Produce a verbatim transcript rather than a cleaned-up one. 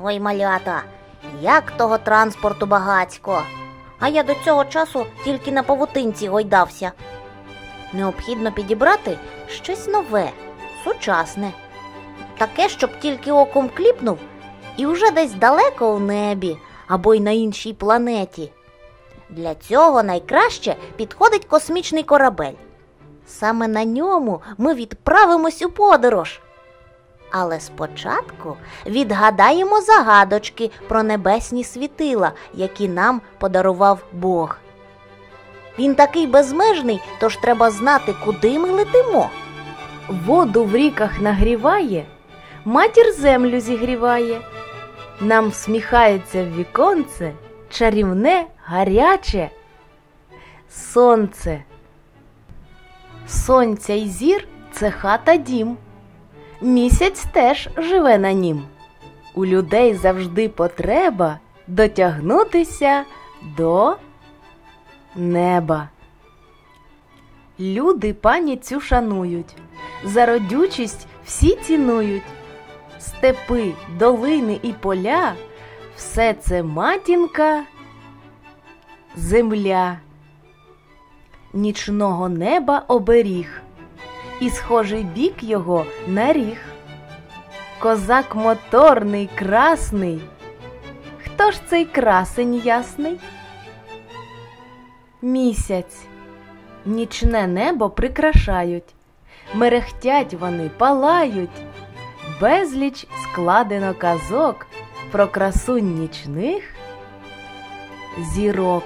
Ой, малята, як того транспорту багацько. А я до цього часу тільки на павутинці гойдався. Необхідно підібрати щось нове, сучасне. Таке, щоб тільки оком кліпнув і вже десь далеко у небі або й на іншій планеті. Для цього найкраще підходить космічний корабель. Саме на ньому ми відправимось у подорож. Але спочатку відгадаємо загадочки про небесні світила, які нам подарував Бог. Він такий безмежний, тож треба знати, куди ми летимо. Воду в ріках нагріває, матір землю зігріває. Нам всміхається в віконце чарівне, гаряче сонце. Сонця й зір – це хата дім. Місяць теж живе на нім. У людей завжди потреба дотягнутися до неба. Люди пані цю шанують, за родючість всі цінують. Степи, долини і поля – все це матінка земля. Нічного неба оберіг, і схожий бік його на ріг. Козак моторний, красний. Хто ж цей красень ясний? Місяць. Нічне небо прикрашають, мерехтять вони, палають. Безліч складено казок про красу нічних зірок.